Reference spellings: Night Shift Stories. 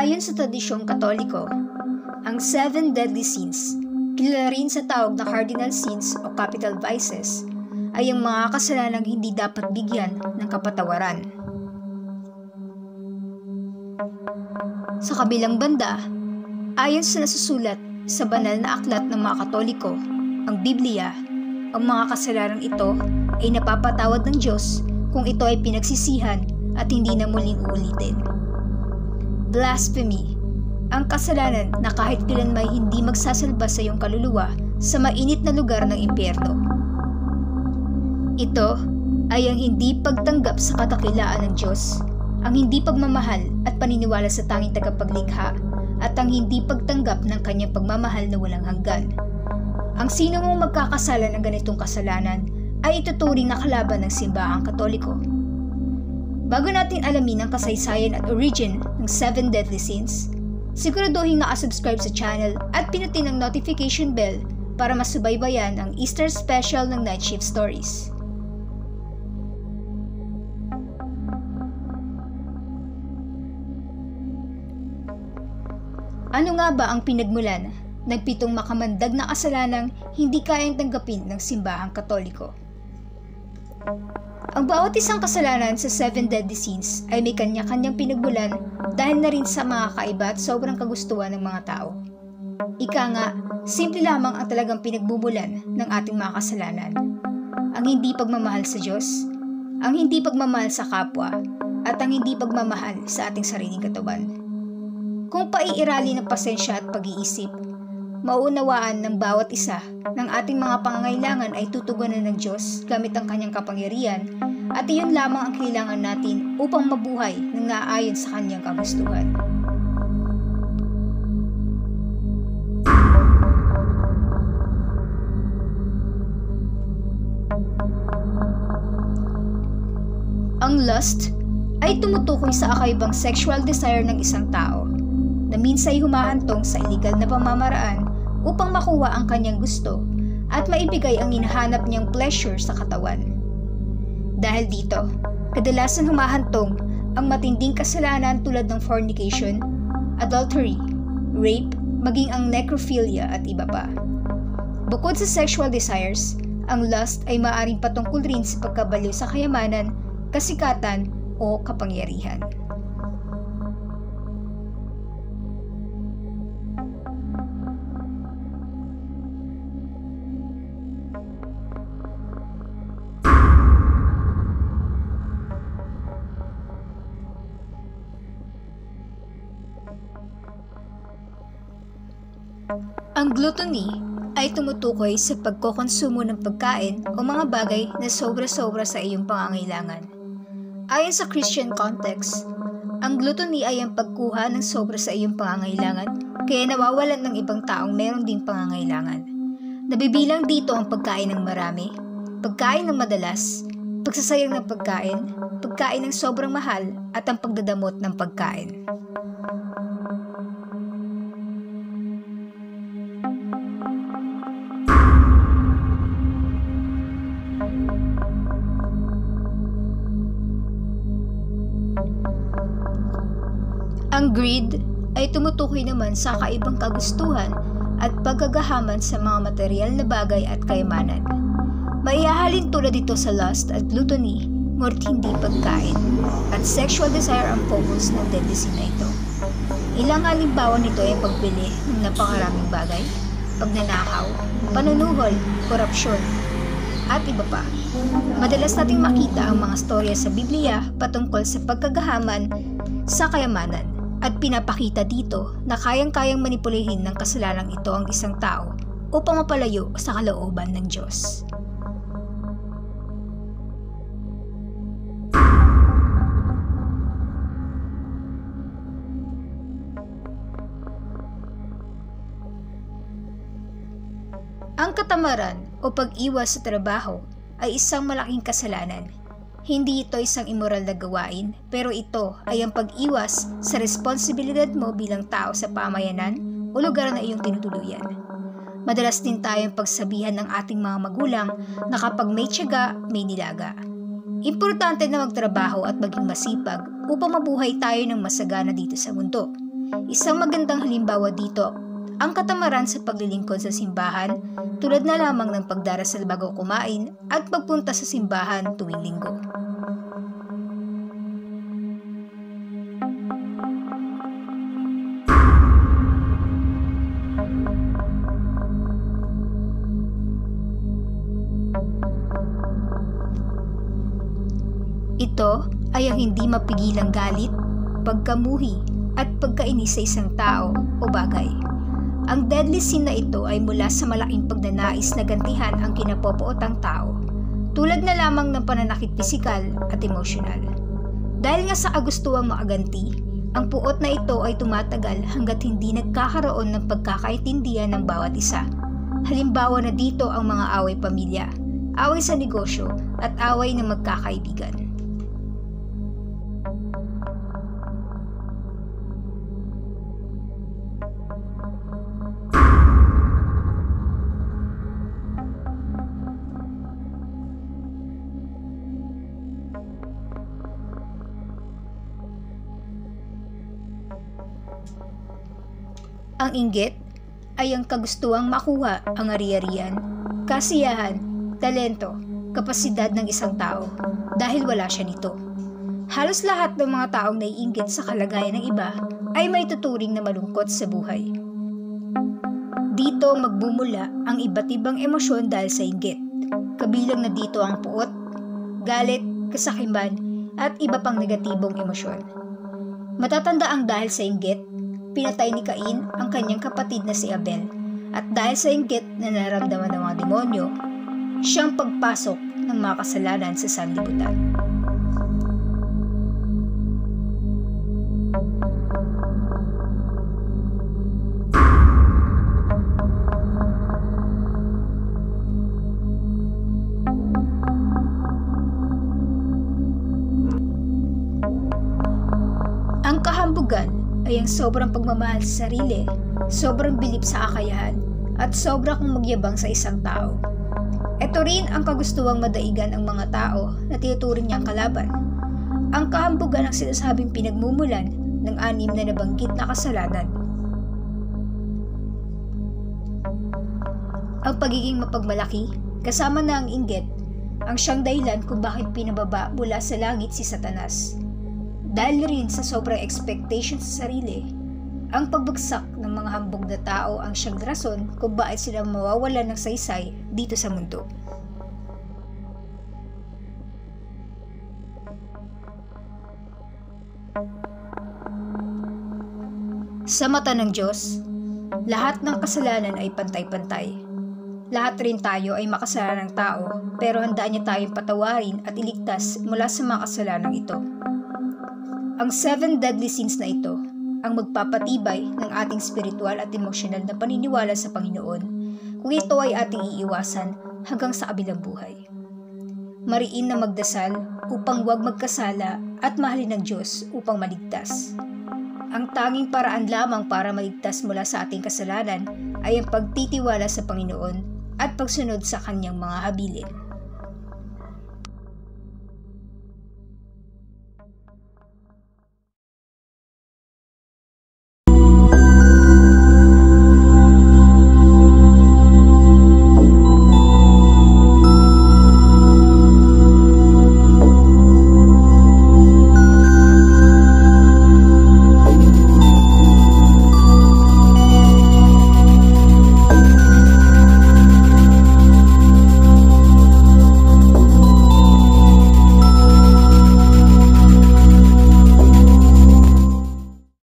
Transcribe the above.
Ayon sa tradisyong Katoliko, ang seven deadly sins, kilala rin sa tawag na cardinal sins o capital vices, ay ang mga kasalanang hindi dapat bigyan ng kapatawaran. Sa kabilang banda, ayon sa nasusulat sa banal na aklat ng mga Katoliko, ang Biblia, ang mga kasalanang ito ay napapatawad ng Diyos kung ito ay pinagsisihan at hindi na muling uulitin. Blasphemy, ang kasalanan na kahit kailan may hindi magsasalba sa iyong kaluluwa sa mainit na lugar ng impyerno. Ito ay ang hindi pagtanggap sa kadakilaan ng Diyos, ang hindi pagmamahal at paniniwala sa tanging tagapaglikha, at ang hindi pagtanggap ng kanyang pagmamahal na walang hanggan. Ang sino mong magkakasala ng ganitong kasalanan ay ituturing na kalaban ng simbaang Katoliko. Bago natin alamin ang kasaysayan at origin ng 7 Deadly Sins, siguraduhin naka-subscribe sa channel at pinutin ang notification bell para masubaybayan ang Easter special ng Night Shift Stories. Ano nga ba ang pinagmulan ng 7 makamandag na kasalanang hindi kayang tanggapin ng simbahang Katoliko? Ang bawat isang kasalanan sa 7 Deadly Sins ay may kanya-kanyang pinagmulan dahil na rin sa mga kaiba at sobrang kagustuhan ng mga tao. Ika nga, simple lamang ang talagang pinagbubulan ng ating mga kasalanan. Ang hindi pagmamahal sa Diyos, ang hindi pagmamahal sa kapwa, at ang hindi pagmamahal sa ating sariling katawan. Kung paiirali ng pasensya at pag-iisip, mauunawaan ng bawat isa ng ating mga pangangailangan ay tutugunan ng Diyos gamit ang kanyang kapangyarihan, at iyon lamang ang kailangan natin upang mabuhay ng naayon sa kanyang kagustuhan. Ang lust ay tumutukoy sa kakaibang sexual desire ng isang tao na minsan ay humahantong sa illegal na pamamaraan upang makuha ang kanyang gusto at maibigay ang hinahanap niyang pleasure sa katawan. Dahil dito, kadalasan humahantong ang matinding kasalanan tulad ng fornication, adultery, rape, maging ang necrophilia at iba pa. Bukod sa sexual desires, ang lust ay maaaring patungkol rin sa pagkabaliw sa kayamanan, kasikatan o kapangyarihan. Ang gluttony ay tumutukoy sa pagkokonsumo ng pagkain o mga bagay na sobra-sobra sa iyong pangangailangan. Ayon sa Christian context, ang gluttony ay ang pagkuha ng sobra sa iyong pangangailangan kaya nawawalan ng ibang taong meron ding pangangailangan. Nabibilang dito ang pagkain ng marami, pagkain ng madalas, pagsasayang ng pagkain, pagkain ng sobrang mahal at ang pagdadamot ng pagkain. Ang greed ay tumutukoy naman sa kakaibang kagustuhan at paggagahaman sa mga material na bagay at kayamanan. Maihahalin tulad ito sa lust at gluttony, ngunit hindi pagkain, at sexual desire ang focus ng deadly sin na ito. Ilang halimbawa nito ay pagbili ng napakaraming bagay, pagnanakaw, panunuhol, korupsyon, at iba pa. Madalas nating makita ang mga storya sa Biblia patungkol sa paggagahaman sa kayamanan. At pinapakita dito na kayang-kayang manipulihin ng kasalanang ito ang isang tao upang mapalayo sa kalooban ng Diyos. katamaran o pag-iwas sa trabaho ay isang malaking kasalanan. Hindi ito isang immoral na gawain, pero ito ay ang pag-iwas sa responsibilidad mo bilang tao sa pamayanan o lugar na iyong tinutuluyan. Madalas din tayong pagsabihan ng ating mga magulang na kapag may tiyaga, may nilaga. Importante na magtrabaho at maging masipag upang mabuhay tayo ng masagana dito sa mundo. Isang magandang halimbawa dito ang katamaran sa paglilingkod sa simbahan, tulad na lamang ng pagdarasal bago kumain at pagpunta sa simbahan tuwing linggo. Ito ay ang hindi mapigilang galit, pagkamuhi, at pagkainis sa isang tao o bagay. Ang deadly sin na ito ay mula sa malaking pagnanais na gantihan ang kinapopootang tao, tulad na lamang ng pananakit pisikal at emosyonal. Dahil nga sa kagustuwang makaganti, ang puot na ito ay tumatagal hanggat hindi nagkakaroon ng pagkakaintindihan ng bawat isa. Halimbawa na dito ang mga away pamilya, away sa negosyo, at away ng magkakaibigan. Ang inggit ay ang kagustuwang makuha ang ari-arian, kasiyahan, talento, kapasidad ng isang tao dahil wala siya nito. Halos lahat ng mga taong naiinggit sa kalagayan ng iba ay may tuturing na malungkot sa buhay. Dito magbumula ang iba't ibang emosyon dahil sa inggit. Kabilang na dito ang puot, galit, kasakiman, at iba pang negatibong emosyon. Matatanda ang dahil sa inggit, pinatay ni Cain ang kanyang kapatid na si Abel, at dahil sa inggit na nararamdaman ng mga demonyo, siyang pagpasok ng mga kasalanan sa sanlibutan. Ang kahambugan ay ang sobrang pagmamahal sa sarili, sobrang bilib sa kakayahan, at sobrang magyabang sa isang tao. Ito rin ang kagustuwang madaigan ang mga tao na tinuturing niyang kalaban. Ang kahambugan ang sinasabing pinagmumulan ng anim na nabanggit na kasalanan. Ang pagiging mapagmalaki, kasama na ang inggit, ang siyang dahilan kung bakit pinababa mula sa langit si Satanas. Dahil rin sa sobrang expectation sa sarili, ang pagbagsak ng mga hambog na tao ang siyang rason kung bakit sila mawawalan ng saysay dito sa mundo. Sa mata ng Diyos, lahat ng kasalanan ay pantay-pantay. Lahat rin tayo ay makasalanang tao, pero handaan niya tayong patawarin at iligtas mula sa mga kasalanang ito. Ang 7 deadly sins na ito ang magpapatibay ng ating spiritual at emosyonal na paniniwala sa Panginoon kung ito ay ating iiwasan hanggang sa kabilang buhay. Mariin na magdasal upang huwag magkasala at mahalin ng Diyos upang maligtas. Ang tanging paraan lamang para maligtas mula sa ating kasalanan ay ang pagtitiwala sa Panginoon at pagsunod sa Kanyang mga habilin.